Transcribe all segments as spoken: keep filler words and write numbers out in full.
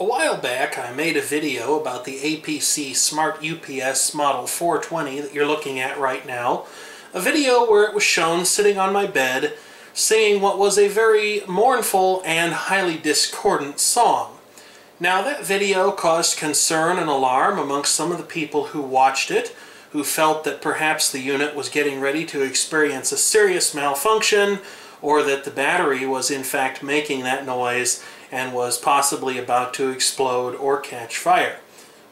A while back I made a video about the A P C Smart U P S Model four twenty that you're looking at right now. A video where it was shown sitting on my bed singing what was a very mournful and highly discordant song. Now that video caused concern and alarm amongst some of the people who watched it, who felt that perhaps the unit was getting ready to experience a serious malfunction, or that the battery was in fact making that noise and was possibly about to explode or catch fire.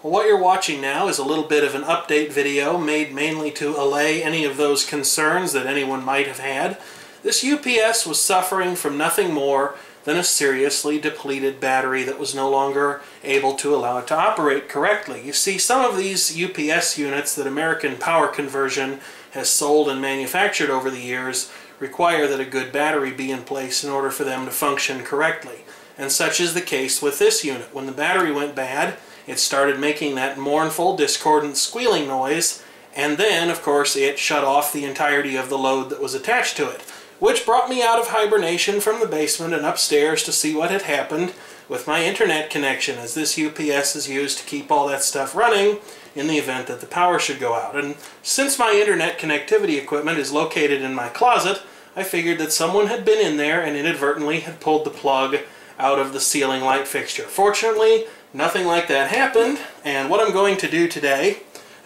Well, what you're watching now is a little bit of an update video made mainly to allay any of those concerns that anyone might have had. This U P S was suffering from nothing more than a seriously depleted battery that was no longer able to allow it to operate correctly. You see, some of these U P S units that American Power Conversion has sold and manufactured over the years require that a good battery be in place in order for them to function correctly. And such is the case with this unit. When the battery went bad, it started making that mournful, discordant squealing noise, and then, of course, it shut off the entirety of the load that was attached to it, which brought me out of hibernation from the basement and upstairs to see what had happened with my internet connection, as this U P S is used to keep all that stuff running in the event that the power should go out. And since my internet connectivity equipment is located in my closet, I figured that someone had been in there and inadvertently had pulled the plug out of the ceiling light fixture. Fortunately, nothing like that happened, and what I'm going to do today,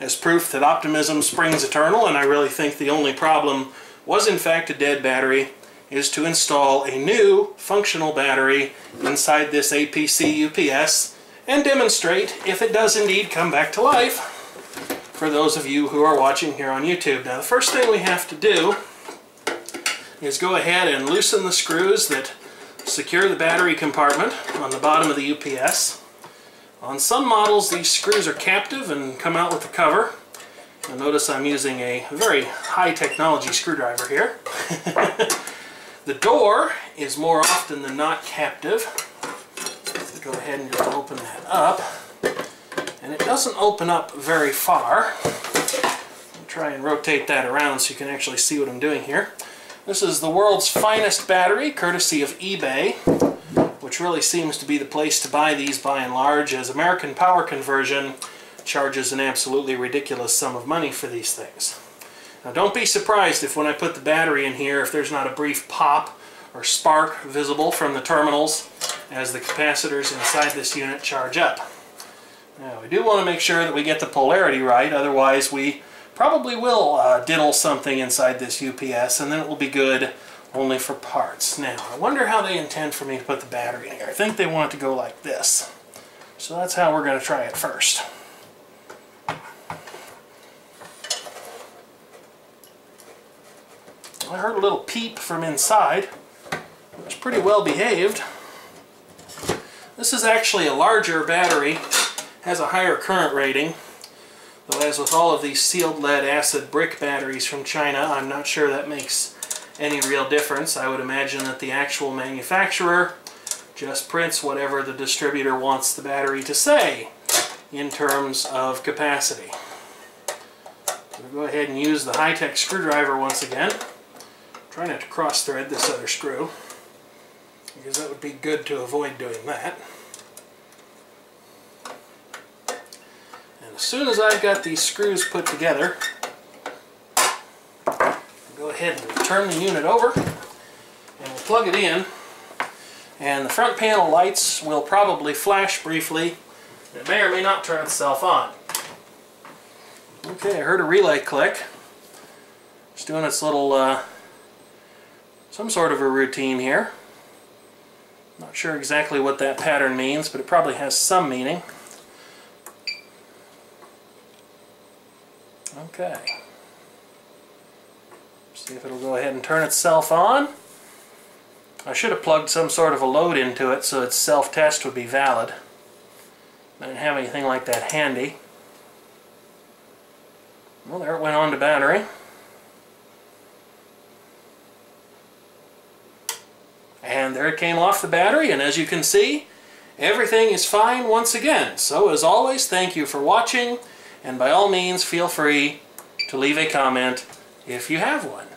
as proof that optimism springs eternal, and I really think the only problem was in fact a dead battery, is to install a new functional battery inside this A P C U P S and demonstrate if it does indeed come back to life for those of you who are watching here on YouTube. Now, the first thing we have to do is go ahead and loosen the screws that secure the battery compartment on the bottom of the U P S. On some models, these screws are captive and come out with the cover. You'll notice I'm using a very high technology screwdriver here. The door is more often than not captive. Go ahead and just open that up. And it doesn't open up very far. I'll try and rotate that around so you can actually see what I'm doing here. This is the world's finest battery, courtesy of eBay, which really seems to be the place to buy these by and large, as American Power Conversion charges an absolutely ridiculous sum of money for these things. Now, don't be surprised if when I put the battery in here, if there's not a brief pop or spark visible from the terminals as the capacitors inside this unit charge up. Now, we do want to make sure that we get the polarity right, otherwise we probably will uh, diddle something inside this U P S, and then it will be good only for parts. Now, I wonder how they intend for me to put the battery in here. I think they want it to go like this. So that's how we're going to try it first. I heard a little peep from inside. It was pretty well behaved. This is actually a larger battery, has a higher current rating, though as with all of these sealed lead acid brick batteries from China, I'm not sure that makes any real difference. I would imagine that the actual manufacturer just prints whatever the distributor wants the battery to say in terms of capacity. We'll go ahead and use the high-tech screwdriver once again. Try not to cross-thread this other screw, because that would be good to avoid doing that. And as soon as I've got these screws put together, I'll go ahead and turn the unit over, and we'll plug it in, and the front panel lights will probably flash briefly. It may or may not turn itself on. Okay, I heard a relay click. It's doing its little uh, some sort of a routine here. Not sure exactly what that pattern means, but it probably has some meaning. Okay. See if it'll go ahead and turn itself on. I should have plugged some sort of a load into it so its self-test would be valid. I didn't have anything like that handy. Well, there it went on to battery. And there it came off the battery, and as you can see, everything is fine once again. So, as always, thank you for watching, and by all means, feel free to leave a comment if you have one.